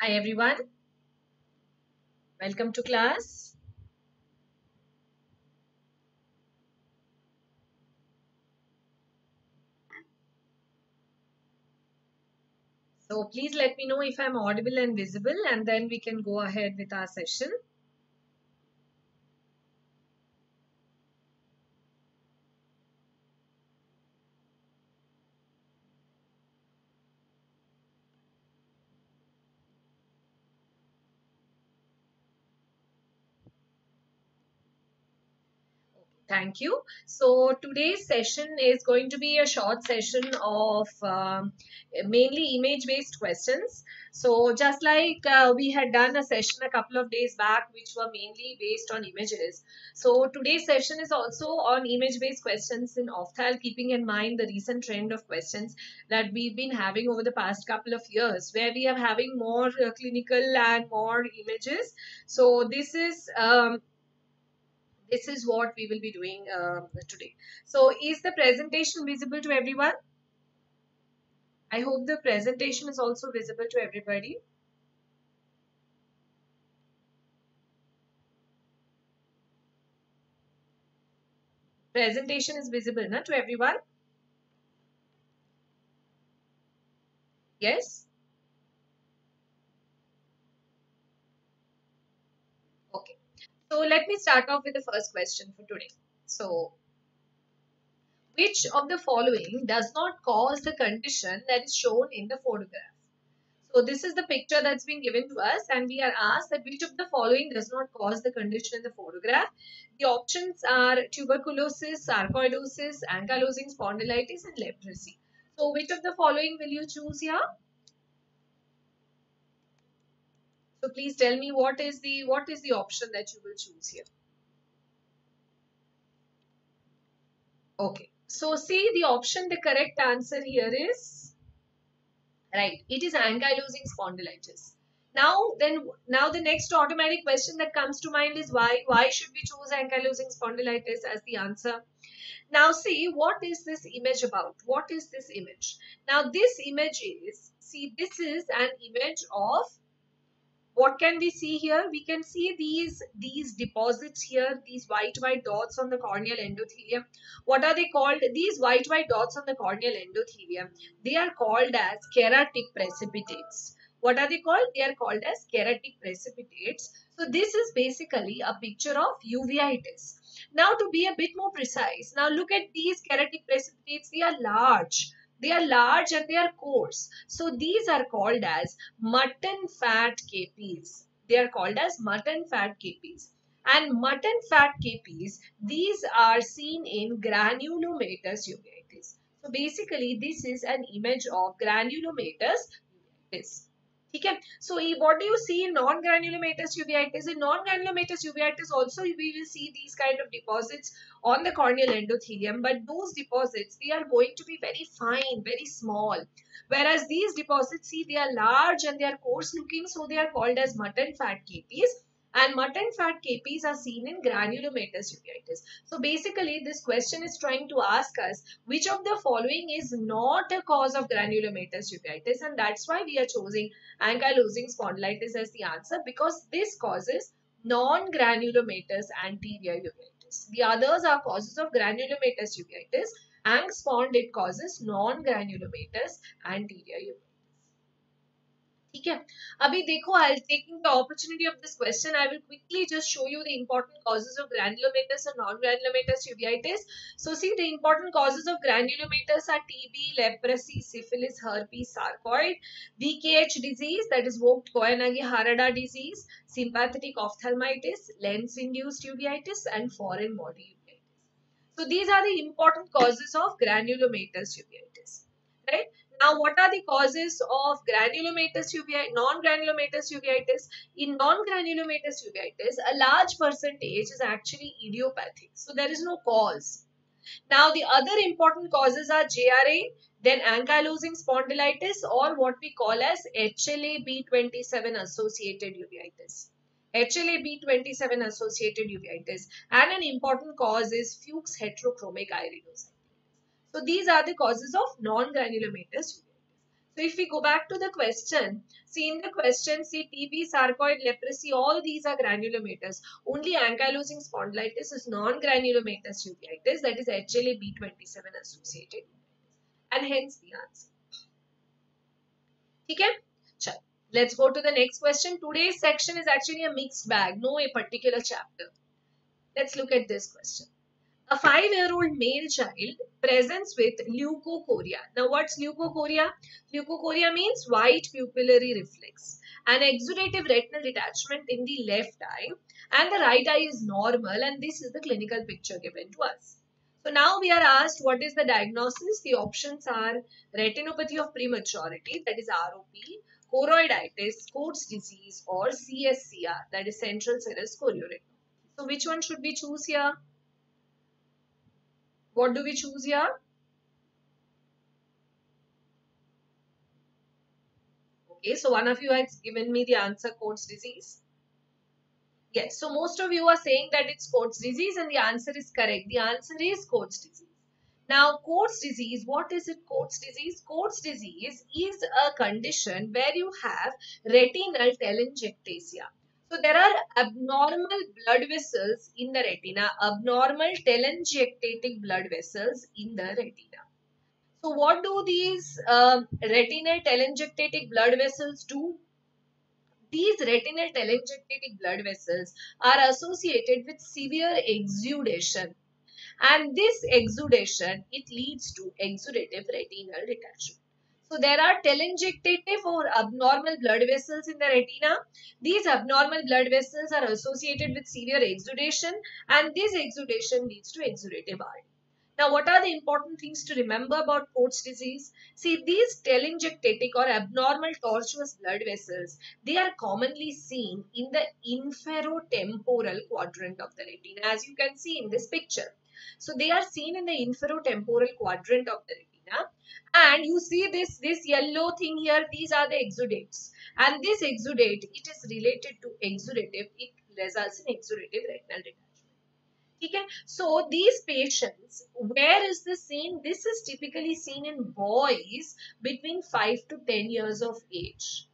Hi everyone, welcome to class. So please let me know if I'm audible and visible, and then we can go ahead with our session. Thank you. So today's session is going to be a short session of mainly image-based questions. So just like we had done a session a couple of days back which were mainly based on images. So today's session is also on image-based questions in Opthal, keeping in mind the recent trend of questions that we've been having over the past couple of years, where we are having more clinical and more images. So this is what we will be doing today. So is the presentation visible to everyone? I hope the presentation is also visible to everybody. Presentation is visible to everyone? Yes? So let me start off with the first question for today. So, which of the following does not cause the condition that is shown in the photograph? So this is the picture that's been given to us, and we are asked that which of the following does not cause the condition in the photograph. The options are tuberculosis, sarcoidosis, ankylosing spondylitis and leprosy. So which of the following will you choose here? So please tell me what is the option that you will choose here. Okay. So see, the option, the correct answer here is right. It is ankylosing spondylitis. Now the next automatic question that comes to mind is why should we choose ankylosing spondylitis as the answer? Now see, what is this image about? What is this image? Now this image is, see, this is an image of, what can we see here? We can see these deposits here, these white dots on the corneal endothelium. What are they called? These white dots on the corneal endothelium, they are called as keratic precipitates. What are they called? They are called as keratic precipitates. So this is basically a picture of uveitis. Now to be a bit more precise, now look at these keratic precipitates, they are large. They are large and they are coarse. So these are called as mutton fat KPs. They are called as mutton fat KPs. And mutton fat KPs, these are seen in granulomatous uveitis. So basically this is an image of granulomatous uveitis. Okay. So what do you see in non-granulomatous uveitis? In non-granulomatous uveitis also we will see these kind of deposits on the corneal endothelium, but those deposits, they are going to be very fine, very small. Whereas these deposits, see, they are large and they are coarse looking, so they are called as mutton fat KPs. And mutton fat KPs are seen in granulomatous uveitis. So basically this question is trying to ask us which of the following is not a cause of granulomatous uveitis, and that's why we are choosing ankylosing spondylitis as the answer, because this causes non-granulomatous anterior uveitis. The others are causes of granulomatous uveitis, and spond, it causes non-granulomatous anterior uveitis. Okay. Abhi dekho, I'll taking the opportunity of this question, I will quickly just show you the important causes of granulomatous and non-granulomatous uveitis. So see, the important causes of granulomatous are TB, leprosy, syphilis, herpes, sarcoid, VKH disease, that is Vogt Koyanagi Harada disease, sympathetic ophthalmitis, lens-induced uveitis and foreign body uveitis. So these are the important causes of granulomatous uveitis, right? Now, what are the causes of granulomatous uveitis, non-granulomatous uveitis? In non-granulomatous uveitis, a large percentage is actually idiopathic. So, there is no cause. Now, the other important causes are JRA, then ankylosing spondylitis, or what we call as HLA B27 associated uveitis. HLA B27 associated uveitis. And an important cause is Fuchs heterochromic iridocyclitis. So these are the causes of non-granulomatous uveitis. So So if we go back to the question, see in the question, see TB, sarcoid, leprosy, all these are granulomatous. Only ankylosing spondylitis is non-granulomatous uveitis, that is HLA B27 associated, and hence the answer. Okay? Chal, let's go to the next question. Today's section is actually a mixed bag, no a particular chapter. Let's look at this question. A 5-year-old male child presents with leukochorea. Now, what's leukochorea? Leukochorea means white pupillary reflex, an exudative retinal detachment in the left eye, and the right eye is normal, and this is the clinical picture given to us. So now we are asked what is the diagnosis. The options are retinopathy of prematurity, that is ROP, choroiditis, Coats disease, or CSCR, that is central serous chorioretinopathy. So which one should we choose here? What do we choose here? Okay, so one of you has given me the answer Coats disease. Yes, so most of you are saying that it's Coats disease and the answer is correct. The answer is Coats disease. Now, Coats disease, what is it Coats disease? Coats disease is a condition where you have retinal telangiectasia. So there are abnormal blood vessels in the retina, abnormal telangiectatic blood vessels in the retina. So what do these retinal telangiectatic blood vessels do? These retinal telangiectatic blood vessels are associated with severe exudation, and this exudation, it leads to exudative retinal detachment. So there are telangiectative or abnormal blood vessels in the retina. These abnormal blood vessels are associated with severe exudation, and this exudation leads to exudative RD. Now, what are the important things to remember about Coats disease? See, these telangiectatic or abnormal tortuous blood vessels, they are commonly seen in the inferotemporal quadrant of the retina, as you can see in this picture. So, they are seen in the inferotemporal quadrant of the retina. And you see this yellow thing here, these are the exudates. And this exudate, it is related to exudative, it results in exudative retinal detachment. Okay. So, these patients, where is this seen? This is typically seen in boys between 5 to 10 years of age.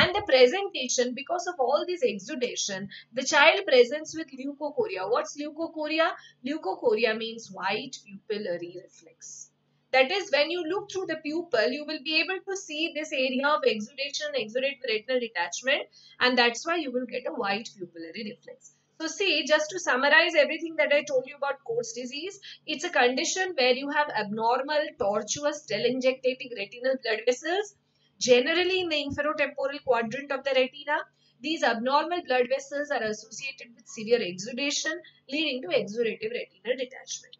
And the presentation, because of all this exudation, the child presents with leukochorea. What's leukochorea? Leukochorea means white pupillary reflex. That is, when you look through the pupil, you will be able to see this area of exudation, exudative retinal detachment, and that's why you will get a white pupillary reflex. So see, just to summarize everything that I told you about Coats disease, it's a condition where you have abnormal, tortuous, telangiectatic retinal blood vessels, generally in the inferotemporal quadrant of the retina. These abnormal blood vessels are associated with severe exudation, leading to exudative retinal detachment.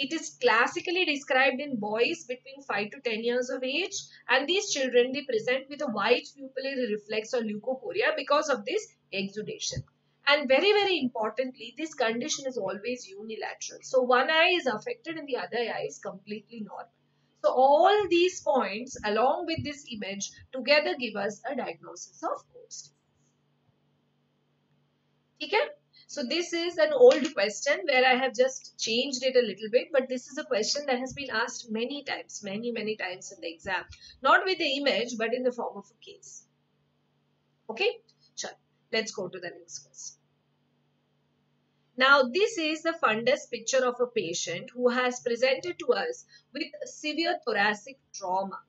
It is classically described in boys between 5 to 10 years of age, and these children, they present with a white pupillary reflex or leukochorea because of this exudation. And very, very importantly, this condition is always unilateral. So one eye is affected and the other eye is completely normal. So all these points along with this image together give us a diagnosis of Coats disease. Okay? So this is an old question where I have just changed it a little bit, but this is a question that has been asked many times in the exam. Not with the image, but in the form of a case. Okay? Sure. Let's go to the next question. Now, this is the fundus picture of a patient who has presented to us with severe thoracic trauma.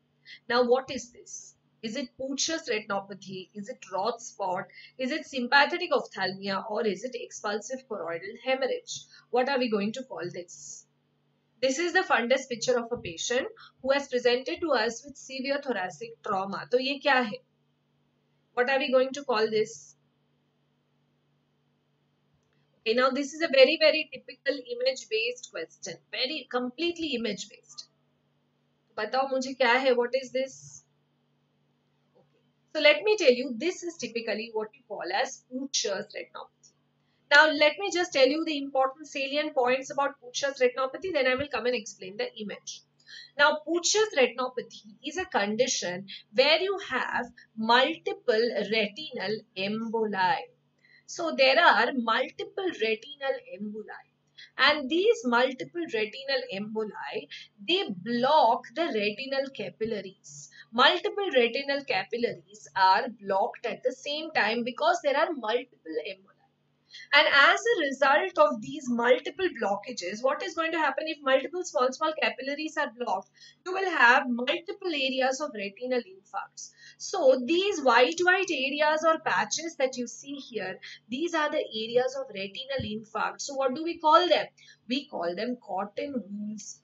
Now, what is this? Is it Purtscher's retinopathy? Is it Roth spot? Is it sympathetic ophthalmia? Or is it expulsive choroidal hemorrhage? What are we going to call this? This is the fundus picture of a patient who has presented to us with severe thoracic trauma. So, ye kya hai? What are we going to call this? Okay, now this is a very typical image-based question. Very completely image-based. Batao mujhe kya hai? What is this? Okay. So let me tell you, this is typically what you call as Purtscher's retinopathy. Now let me just tell you the important salient points about Purtscher's retinopathy, then I will come and explain the image. Now, Purtscher's retinopathy is a condition where you have multiple retinal emboli. So there are multiple retinal emboli, and these multiple retinal emboli, they block the retinal capillaries, multiple retinal capillaries are blocked at the same time because there are multiple emboli. And as a result of these multiple blockages, what is going to happen if multiple small capillaries are blocked? You will have multiple areas of retinal infarcts. So these white areas or patches that you see here, these are the areas of retinal infarct. So what do we call them? We call them cotton wool spots.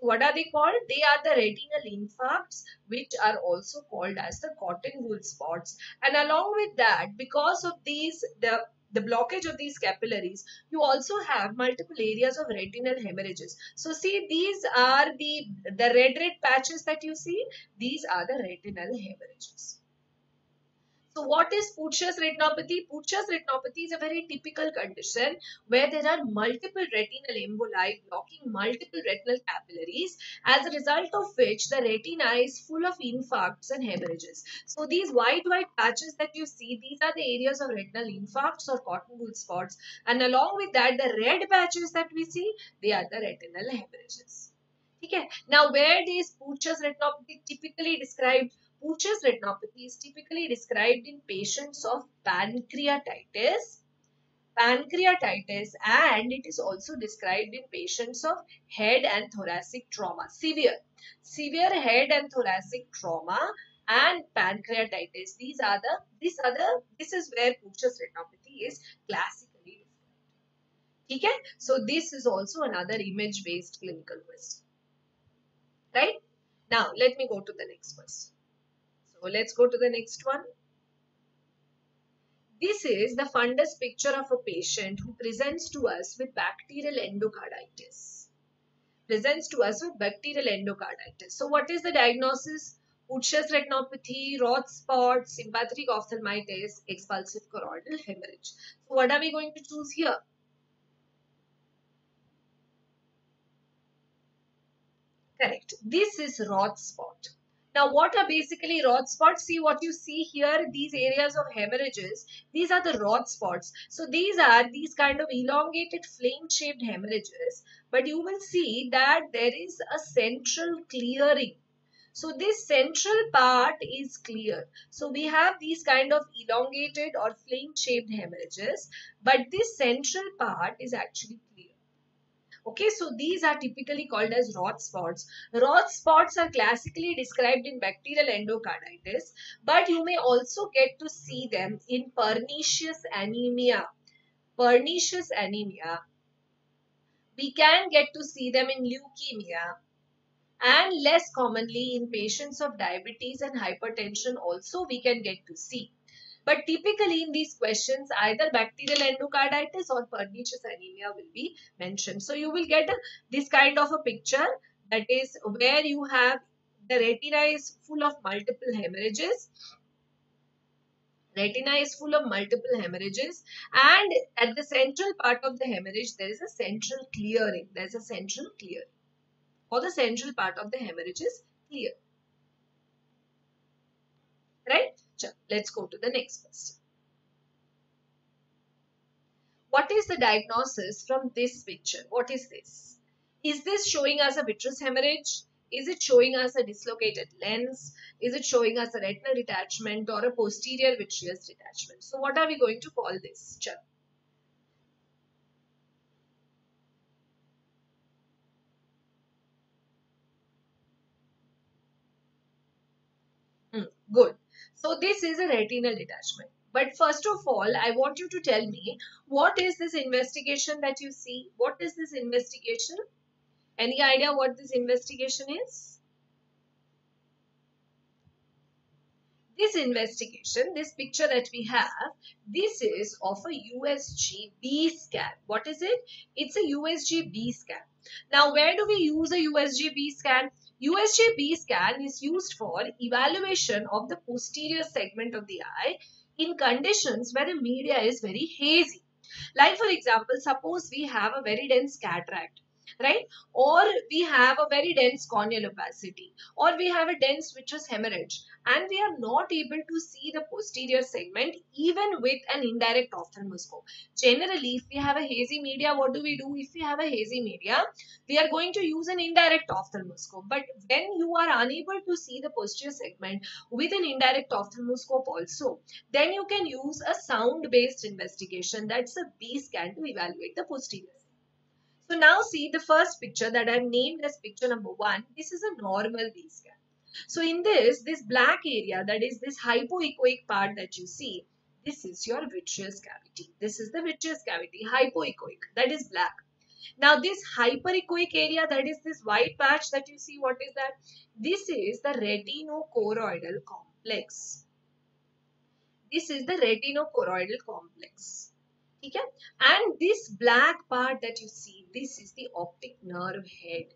What are they called? They are the retinal infarcts, which are also called as the cotton wool spots. And along with that, because of these, the blockage of these capillaries, you also have multiple areas of retinal hemorrhages. So see, these are the red patches that you see. These are the retinal hemorrhages. So what is Purtscher's retinopathy? Purtscher's retinopathy is a very typical condition where there are multiple retinal emboli blocking multiple retinal capillaries, as a result of which the retina is full of infarcts and hemorrhages. So these white patches that you see, these are the areas of retinal infarcts or cotton wool spots. And along with that, the red patches that we see, they are the retinal hemorrhages. Okay. Now, where is Purtscher's retinopathy typically described? Purtscher's retinopathy is typically described in patients of pancreatitis, and it is also described in patients of head and thoracic trauma, severe head and thoracic trauma and pancreatitis. This is where Purtscher's retinopathy is classically described. Okay? So this is also another image-based clinical question. Right? Now let me go to the next question. So let's go to the next one. This is the fundus picture of a patient who presents to us with bacterial endocarditis. So what is the diagnosis? Purtscher's retinopathy, Roth spot, sympathetic ophthalmitis, expulsive choroidal hemorrhage. So what are we going to choose here? Correct. This is Roth spot. Now, what are basically Roth spots? See what you see here, these areas of hemorrhages, these are the Roth spots. So these are these kind of elongated flame-shaped hemorrhages, but you will see that there is a central clearing. So this central part is clear. So we have these kind of elongated or flame-shaped hemorrhages, but this central part is actually clear. Okay, so these are typically called as Roth spots. Roth spots are classically described in bacterial endocarditis, but you may also get to see them in pernicious anemia. We can get to see them in leukemia, and less commonly in patients of diabetes and hypertension also we can get to see. But typically in these questions, either bacterial endocarditis or pernicious anemia will be mentioned. So you will get this kind of a picture, that is where you have the retina is full of multiple hemorrhages. And at the central part of the hemorrhage, there is a central clearing. Or the central part of the hemorrhage is clear. Right? Let's go to the next question. What is the diagnosis from this picture? What is this? Is this showing us a vitreous hemorrhage? Is it showing us a dislocated lens? Is it showing us a retinal detachment or a posterior vitreous detachment? So what are we going to call this? Good. So this is a retinal detachment. But first of all, I want you to tell me, what is this investigation that you see? What is this investigation? Any idea what this investigation is? This investigation, this picture that we have, this is of a USG-B scan. What is it? It's a USG-B scan. Now, where do we use a USG-B scan? USG-B scan is used for evaluation of the posterior segment of the eye in conditions where the media is very hazy. Like for example, suppose we have a very dense cataract. right? Or we have a very dense corneal opacity, or we have a dense vitreous hemorrhage, and we are not able to see the posterior segment even with an indirect ophthalmoscope. Generally, if we have a hazy media, what do we do? If we have a hazy media, we are going to use an indirect ophthalmoscope. But when you are unable to see the posterior segment with an indirect ophthalmoscope also, then you can use a sound-based investigation, that's a B scan, to evaluate the posterior. So now see the first picture that I've named as picture number 1. This is a normal B scan. So in this black area, that is this hypoechoic part that you see, this is your vitreous cavity. This is the vitreous cavity, hypoechoic, that is black. Now this hyperechoic area, that is this white patch that you see, what is that? This is the retinochoroidal complex. This is the retinochoroidal complex. Okay? And this black part that you see, this is the optic nerve head.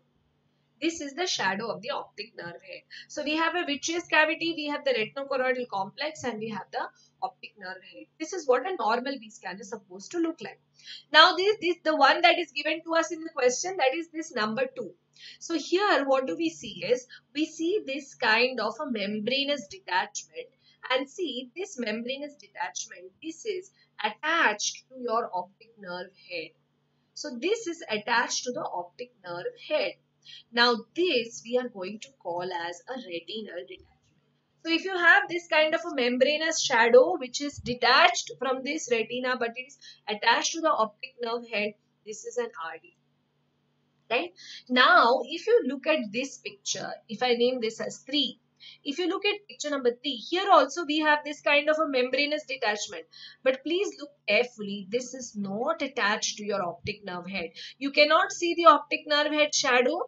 This is the shadow of the optic nerve head. So we have a vitreous cavity, we have the retinochoroidal complex, and we have the optic nerve head. This is what a normal B scan is supposed to look like. Now this the one that is given to us in the question, that is this number 2. So here what do we see is, we see this kind of a membranous detachment, and see this membranous detachment, this is attached to your optic nerve head. So this is attached to the optic nerve head. Now this we are going to call as a retinal detachment. So if you have this kind of a membranous shadow which is detached from this retina but it is attached to the optic nerve head, this is an RD. Right? Now if you look at this picture, if I name this as 3, if you look at picture number 3, here also we have this kind of a membranous detachment. But please look carefully, this is not attached to your optic nerve head. You cannot see the optic nerve head shadow,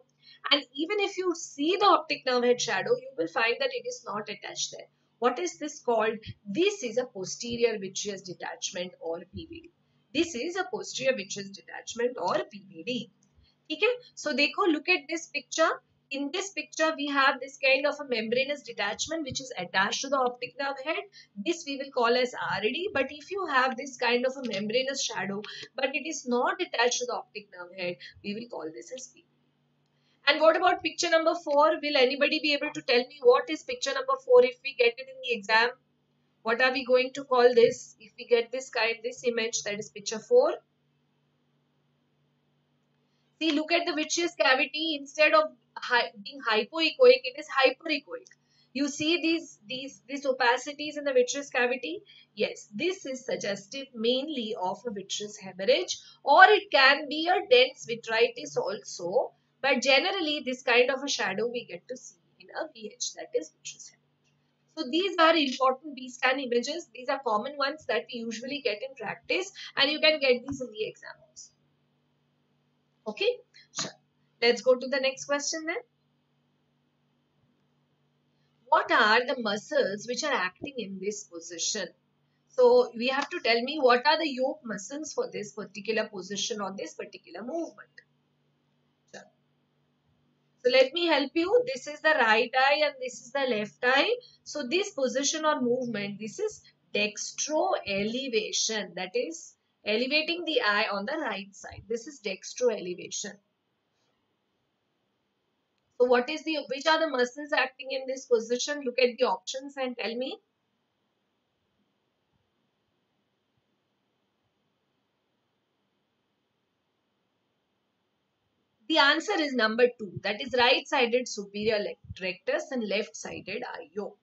and even if you see the optic nerve head shadow, you will find that it is not attached there. What is this called? This is a posterior vitreous detachment or PVD. This is a posterior vitreous detachment or PVD. Okay? So, dekho, look at this picture. In this picture, we have this kind of a membranous detachment which is attached to the optic nerve head. This we will call as RD. But if you have this kind of a membranous shadow, but it is not attached to the optic nerve head, we will call this as PVD. And what about picture number 4? Will anybody be able to tell me what is picture number 4 if we get it in the exam? What are we going to call this if we get this image, that is picture 4? See, look at the vitreous cavity. Instead of being hypoechoic, it is hyperechoic. You see these opacities in the vitreous cavity? Yes, this is suggestive mainly of a vitreous hemorrhage, or it can be a dense vitritis also. But generally, this kind of a shadow we get to see in a VH, that is vitreous hemorrhage. So these are important B scan images. These are common ones that we usually get in practice, and you can get these in the exam also. Okay, sure. Let's go to the next question then. What are the muscles which are acting in this position? So we have to tell me what are the yoke muscles for this particular position or this particular movement. Sure. So let me help you. This is the right eye and this is the left eye. So this position or movement, this is dextroelevation. That is elevating the eye on the right side. This is dextroelevation. So what is which are the muscles acting in this position? Look at the options and tell me. The answer is number 2, that is right-sided superior rectus and left-sided IO.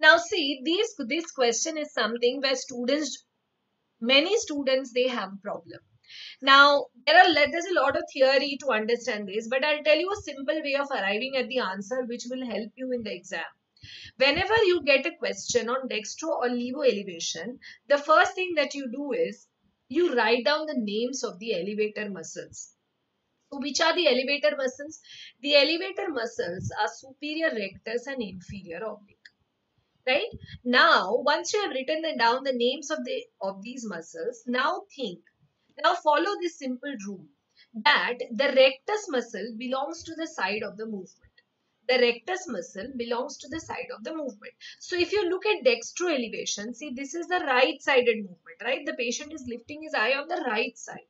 Now see, this question is something where many students, they have a problem. Now, there's a lot of theory to understand this, but I'll tell you a simple way of arriving at the answer which will help you in the exam. Whenever you get a question on dextro or levo elevation, the first thing that you do is you write down the names of the elevator muscles. So, which are the elevator muscles? The elevator muscles are superior rectus and inferior oblique. Right? Now, once you have written down the names of these muscles, now think. Now follow this simple rule that the rectus muscle belongs to the side of the movement. The rectus muscle belongs to the side of the movement. So if you look at dextroelevation, see this is the right-sided movement, right? The patient is lifting his eye on the right side.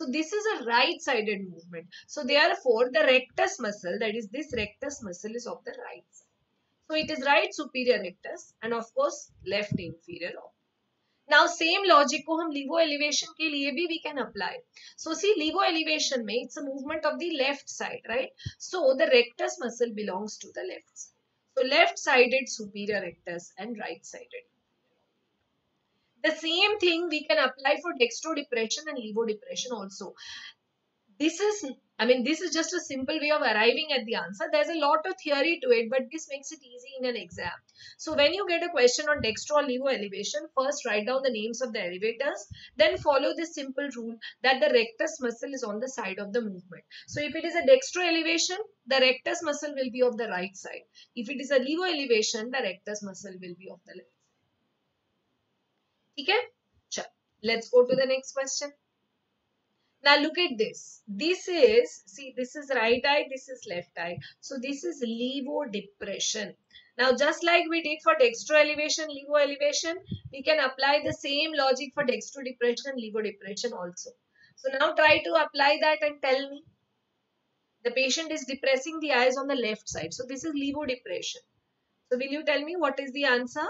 So this is a right-sided movement. So therefore, the rectus muscle, that is this rectus muscle, is of the right side. So it is right superior rectus and of course left inferior oblique. Now same logic को हम levo elevation के लिए भी we can apply. So see, levo elevation में it's a movement of the left side, right? So the rectus muscle belongs to the left side. So left-sided superior rectus and right-sided. The same thing we can apply for dextro depression and levo depression also. This is just a simple way of arriving at the answer. There's a lot of theory to it, but this makes it easy in an exam. So when you get a question on dextro or levo elevation, first write down the names of the elevators. Then follow this simple rule that the rectus muscle is on the side of the movement. So if it is a dextro elevation, the rectus muscle will be of the right side. If it is a levo elevation, the rectus muscle will be of the left side. Okay? Chal. Let's go to the next question. Now look at this. This is right eye, this is left eye. So this is levo depression. Now just like we did for dextro elevation, levo elevation, we can apply the same logic for dextro depression and levo depression also. So now try to apply that and tell me. The patient is depressing the eyes on the left side. So this is levo depression. So will you tell me what is the answer?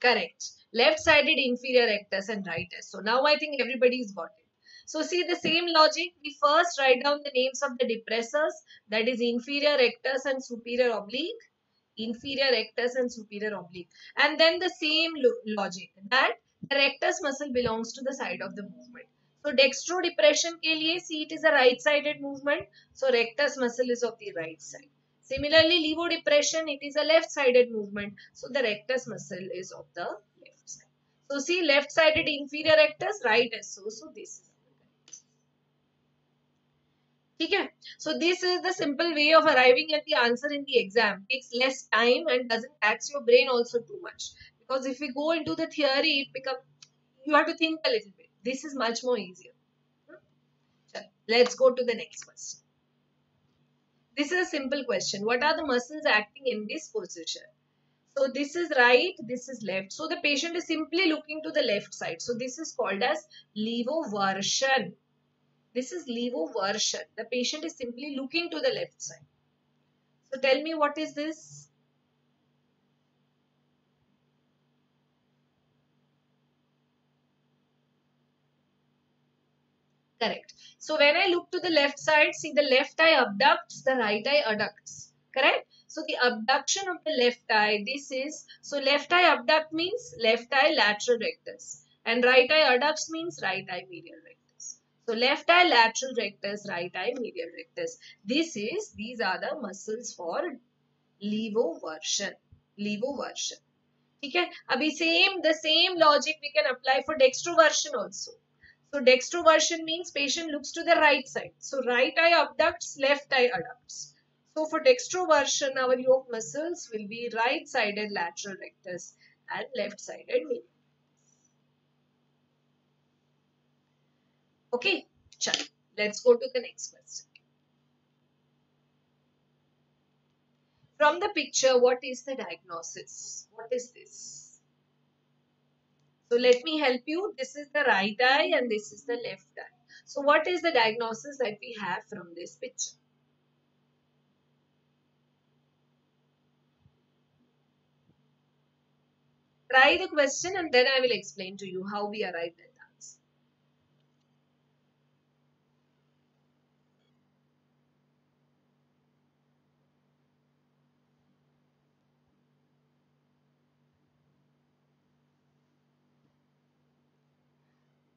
Correct. Left-sided inferior rectus and rightus. So now I think everybody's got it. So see the same logic. We first write down the names of the depressors, that is inferior rectus and superior oblique. Inferior rectus and superior oblique. And then the same logic that the rectus muscle belongs to the side of the movement. So dextro depression ke liye, see, it is a right-sided movement. So rectus muscle is of the right side. Similarly, levo depression, it is a left-sided movement. So the rectus muscle is of the left side. So see, left-sided inferior rectus, right SO. So this is the right. Okay. So this is the simple way of arriving at the answer in the exam. Takes less time and doesn't tax your brain also too much. Because if we go into the theory, it becomes, you have to think a little bit. This is much more easier. Let's go to the next question. This is a simple question. What are the muscles acting in this position? So this is right, this is left. So the patient is simply looking to the left side. So this is called as levoversion. This is levoversion. The patient is simply looking to the left side. So tell me, what is this? Correct. So when I look to the left side, see, the left eye abducts, the right eye adducts. Correct? So the abduction of the left eye, this is, so left eye abduct means left eye lateral rectus. And right eye adducts means right eye medial rectus. So left eye lateral rectus, right eye medial rectus. These are the muscles for levoversion. Levoversion. Okay? Abhi the same logic we can apply for dextroversion also. So dextroversion means patient looks to the right side. So right eye abducts, left eye adducts. So for dextroversion, our yoke muscles will be right-sided lateral rectus and left-sided medial. Okay, chalo. Let's go to the next question. From the picture, what is the diagnosis? What is this? So let me help you. This is the right eye and this is the left eye. So what is the diagnosis that we have from this picture? Try the question and then I will explain to you how we arrived at the answer.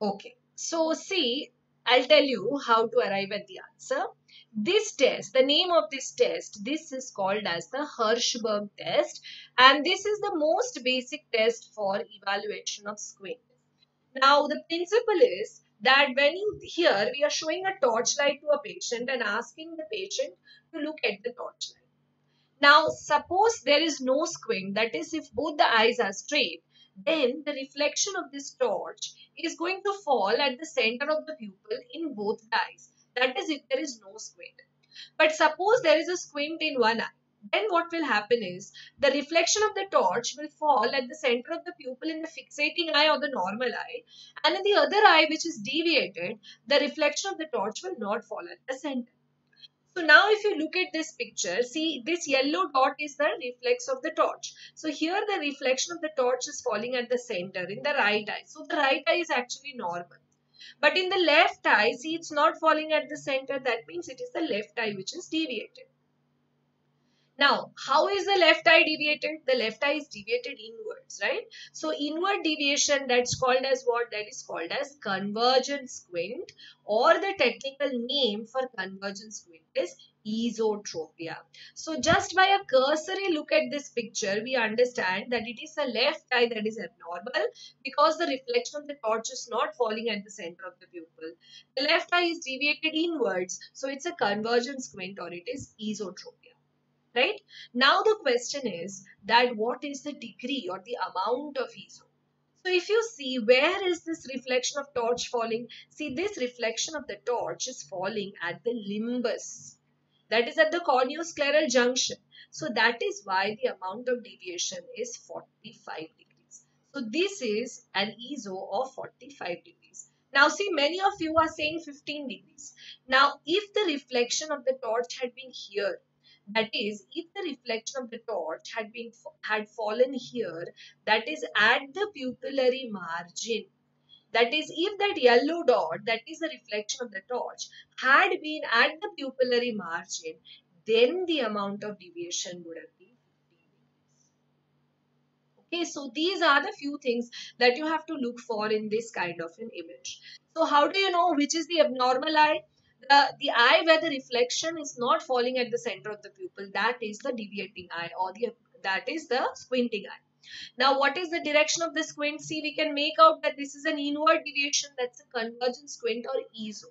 Okay, so see, I'll tell you how to arrive at the answer. This test, the name of this test, this is called as the Hirschberg test. And this is the most basic test for evaluation of squint. Now, the principle is that when you here, we are showing a torchlight to a patient and asking the patient to look at the torchlight. Now, suppose there is no squint, that is if both the eyes are straight, then the reflection of this torch is going to fall at the center of the pupil in both eyes. That is if there is no squint. But suppose there is a squint in one eye, Then what will happen is the reflection of the torch will fall at the center of the pupil in the fixating eye or the normal eye, and in the other eye, which is deviated, the reflection of the torch will not fall at the center. So now if you look at this picture, see this yellow dot is the reflex of the torch. So here the reflection of the torch is falling at the center in the right eye. So the right eye is actually normal. But in the left eye, see it's not falling at the center. That means it is the left eye which is deviated. Now, how is the left eye deviated? The left eye is deviated inwards, right? So inward deviation, that's called as what? That is called as convergent squint, or the technical name for convergent squint is esotropia. So just by a cursory look at this picture, we understand that it is the left eye that is abnormal because the reflection of the torch is not falling at the center of the pupil. The left eye is deviated inwards, so it's a convergent squint or it is esotropia. Right? Now the question is that what is the degree or the amount of ESO? So if you see, where is this reflection of torch falling? See, this reflection of the torch is falling at the limbus. That is at the corneoscleral junction. So that is why the amount of deviation is 45 degrees. So this is an ESO of 45 degrees. Now see, many of you are saying 15 degrees. Now if the reflection of the torch had been here, that is, if the reflection of the torch had fallen here, that is at the pupillary margin. That is, if that yellow dot, that is the reflection of the torch, had been at the pupillary margin, then the amount of deviation would have been 15 degrees. Okay, so these are the few things that you have to look for in this kind of an image. So how do you know which is the abnormal eye? The eye where the reflection is not falling at the center of the pupil, that is the deviating eye, or that is the squinting eye. Now what is the direction of the squint? See, we can make out that this is an inward deviation, that's a convergent squint or ESO.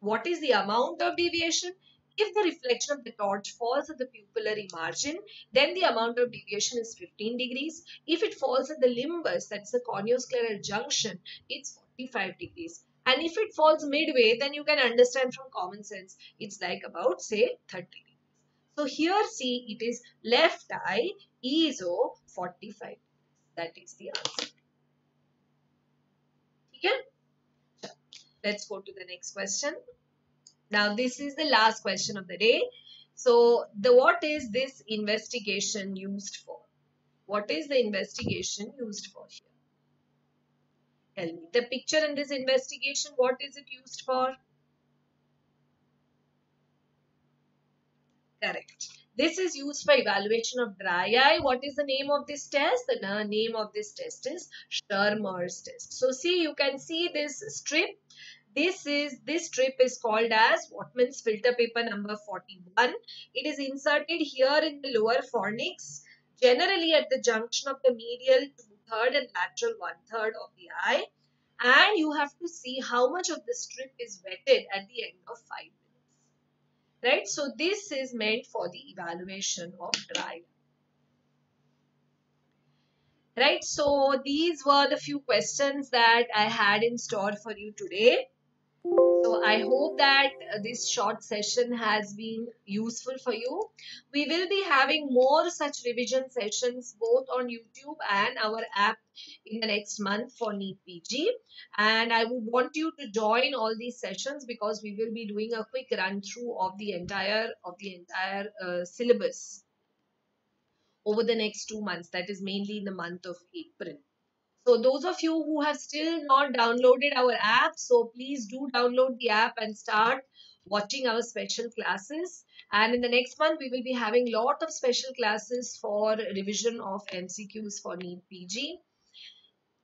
What is the amount of deviation? If the reflection of the torch falls at the pupillary margin, then the amount of deviation is 15 degrees. If it falls at the limbus, that's the corneoscleral junction, it's 45 degrees. And if it falls midway, then you can understand from common sense, it's like about, say, 30 degrees. So here, see, it is left eye, ESO 45. That is the answer. Okay? Let's go to the next question. Now, this is the last question of the day. So, what is this investigation used for? What is the investigation used for here? Tell me, the picture in this investigation, what is it used for? Correct. This is used for evaluation of dry eye. What is the name of this test? The name of this test is Schirmer's test. So see, you can see this strip. This strip is called as Whatman's filter paper number 41. It is inserted here in the lower fornix, generally at the junction of the medial third and lateral one-third of the eye, and you have to see how much of the strip is wetted at the end of 5 minutes, right? So this is meant for the evaluation of dry eye, right? So these were the few questions that I had in store for you today. So I hope that this short session has been useful for you. We will be having more such revision sessions both on YouTube and our app in the next month for NEET PG. And I would want you to join all these sessions because we will be doing a quick run through of the entire syllabus over the next 2 months. That is mainly in the month of April. So those of you who have still not downloaded our app, so please do download the app and start watching our special classes. And in the next month, we will be having a lot of special classes for revision of MCQs for NEET PG.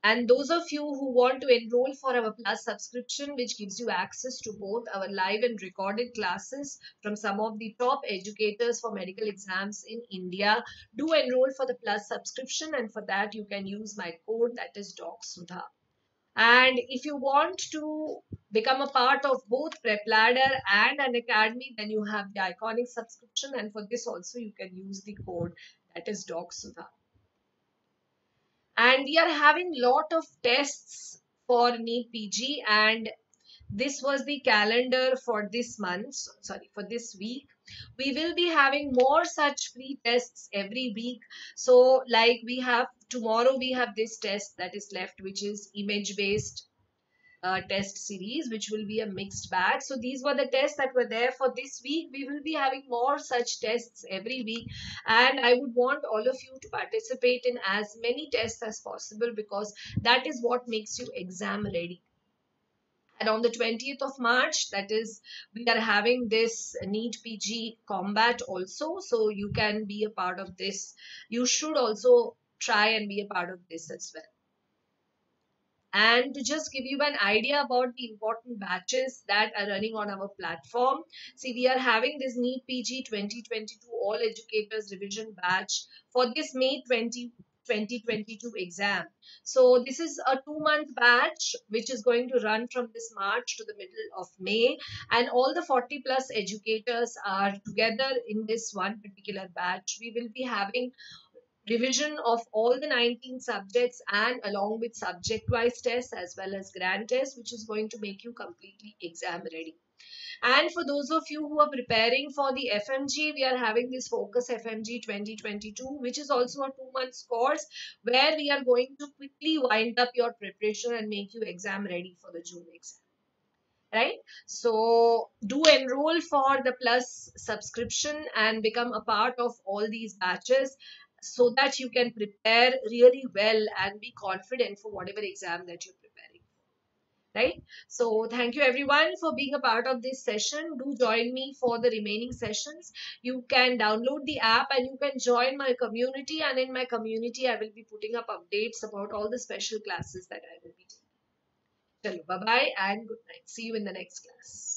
And those of you who want to enroll for our Plus subscription, which gives you access to both our live and recorded classes from some of the top educators for medical exams in India, do enroll for the Plus subscription, and for that you can use my code, that is DocSudha. And if you want to become a part of both PrepLadder and an academy, then you have the iconic subscription, and for this also you can use the code, that is DocSudha. And we are having a lot of tests for NEET PG, and this was the calendar for this week. We will be having more such free tests every week. So like we have tomorrow, we have this test that is left, which is image-based test series, which will be a mixed bag. So these were the tests that were there for this week. We will be having more such tests every week, and I would want all of you to participate in as many tests as possible, because that is what makes you exam ready. And on the 20th of March, that is, we are having this NEET PG combat also. So you can be a part of this. You should also try and be a part of this as well. And to just give you an idea about the important batches that are running on our platform. See, we are having this NEET PG 2022 All Educators Revision Batch for this May 2022 exam. So this is a 2-month batch which is going to run from this March to the middle of May, and all the 40+ educators are together in this one particular batch. We will be having revision of all the 19 subjects, and along with subject-wise tests as well as grand tests, which is going to make you completely exam ready. And for those of you who are preparing for the FMGE, we are having this Focus FMGE 2022, which is also a 2-month course where we are going to quickly wind up your preparation and make you exam ready for the June exam. Right? So do enroll for the Plus subscription and become a part of all these batches, so that you can prepare really well and be confident for whatever exam that you're preparing for, right? So thank you everyone for being a part of this session. Do join me for the remaining sessions. You can download the app and you can join my community, and in my community I will be putting up updates about all the special classes that I will be taking. Chalo, bye-bye and good night. See you in the next class.